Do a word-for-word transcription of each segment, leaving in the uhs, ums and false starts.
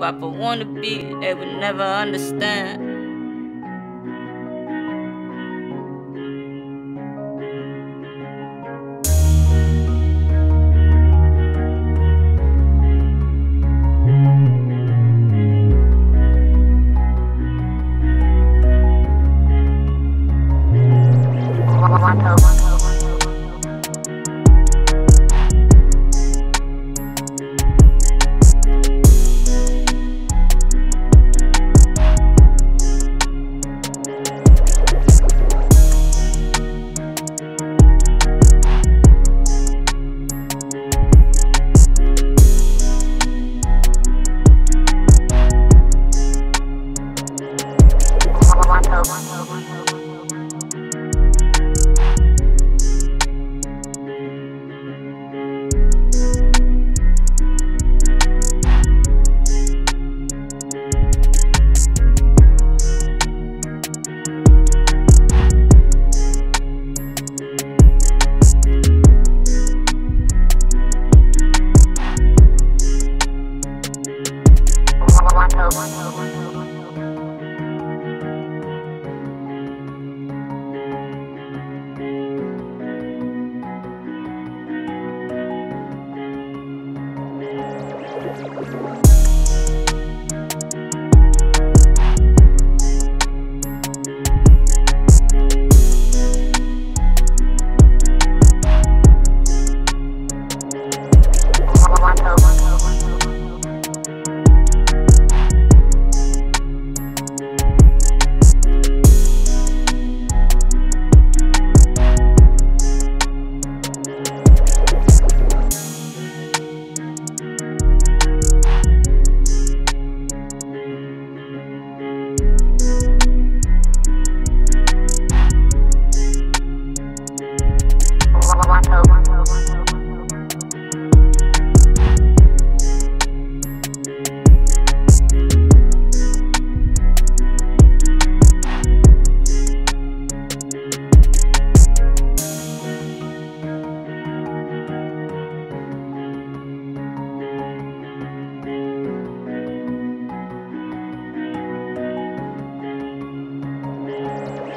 Where I wanna be, they would never understand.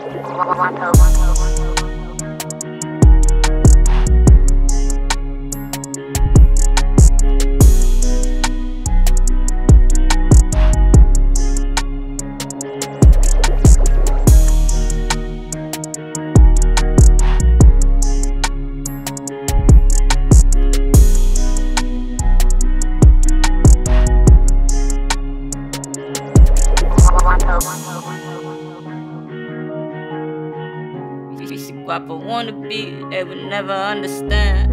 One toe, one toe, one toe. Where I wanna be, they would never understand.